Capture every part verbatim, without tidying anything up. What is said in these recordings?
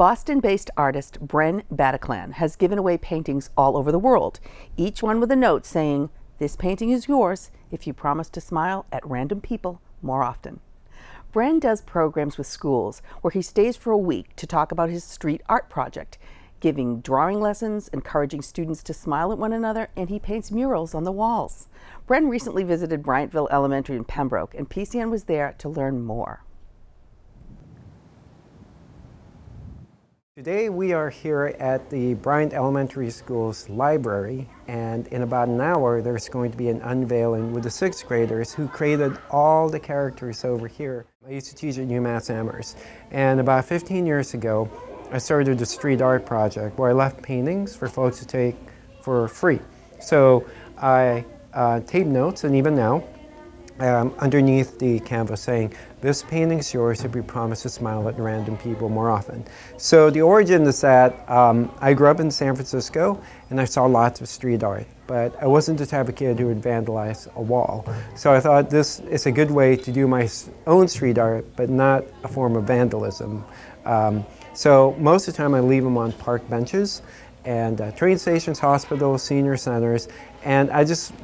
Boston-based artist Bren Bataclan has given away paintings all over the world, each one with a note saying, "This painting is yours if you promise to smile at random people more often." Bren does programs with schools where he stays for a week to talk about his street art project, giving drawing lessons, encouraging students to smile at one another, and he paints murals on the walls. Bren recently visited Bryantville Elementary in Pembroke, and P C N was there to learn more. Today we are here at the Bryantville Elementary School's library, and in about an hour there's going to be an unveiling with the sixth graders who created all the characters over here. I used to teach at UMass Amherst, and about fifteen years ago I started a street art project where I left paintings for folks to take for free. So I uh, tape notes, and even now, um, underneath the canvas saying, "This painting's yours if you promise to smile at random people more often." So the origin is that um, I grew up in San Francisco and I saw lots of street art, but I wasn't the type of kid who would vandalize a wall. So I thought this is a good way to do my own street art, but not a form of vandalism. Um, So most of the time I leave them on park benches and uh, train stations, hospitals, senior centers, and I just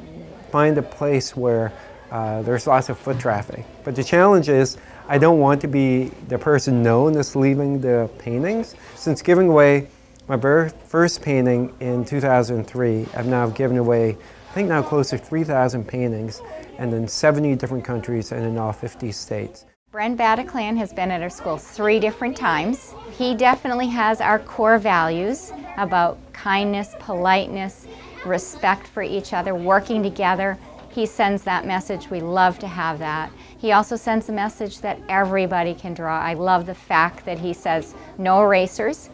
find a place where uh, there's lots of foot traffic. But the challenge is I don't want to be the person known as leaving the paintings. Since giving away my very first painting in two thousand three, I've now given away I think now close to three thousand paintings, and in seventy different countries and in all fifty states. Bren Bataclan has been at our school three different times. He definitely has our core values about kindness, politeness, respect for each other, working together. He sends that message. We love to have that. He also sends a message that everybody can draw. I love the fact that he says no erasers,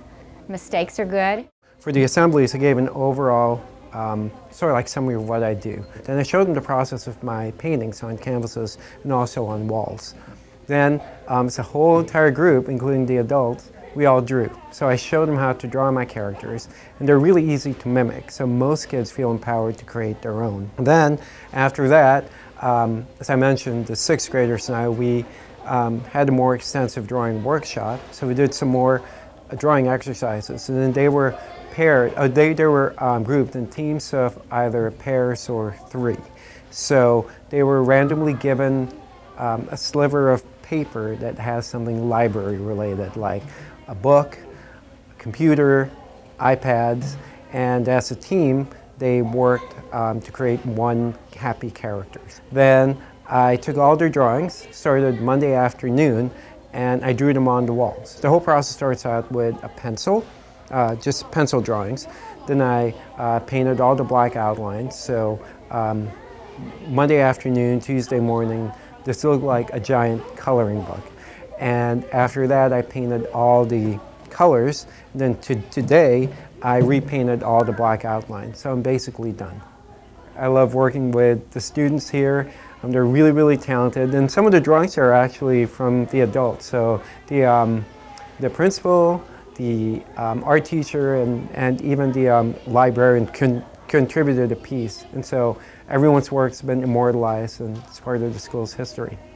mistakes are good. For the assemblies, I gave an overall Um, sort of like summary of what I do. Then I showed them the process of my paintings on canvases and also on walls. Then um, it's a whole entire group, including the adults, we all drew. So I showed them how to draw my characters, and they're really easy to mimic, so most kids feel empowered to create their own. And then after that, um, as I mentioned, the sixth graders and I, we um, had a more extensive drawing workshop, so we did some more uh, drawing exercises, and then they were paired, uh, they, they were um, grouped in teams of either pairs or three. So they were randomly given um, a sliver of paper that has something library related, like a book, a computer, iPads, and as a team they worked um, to create one happy character. Then I took all their drawings, started Monday afternoon, and I drew them on the walls. The whole process starts out with a pencil, Uh, just pencil drawings. Then I uh, painted all the black outlines. So um, Monday afternoon, Tuesday morning, this looked like a giant coloring book. And after that, I painted all the colors. And then to today, I repainted all the black outlines. So I'm basically done. I love working with the students here. Um, they're really, really talented. And some of the drawings are actually from the adults. So the, um, the principal, the um, art teacher, and, and even the um, librarian con contributed a piece. And so everyone's work's been immortalized, and it's part of the school's history.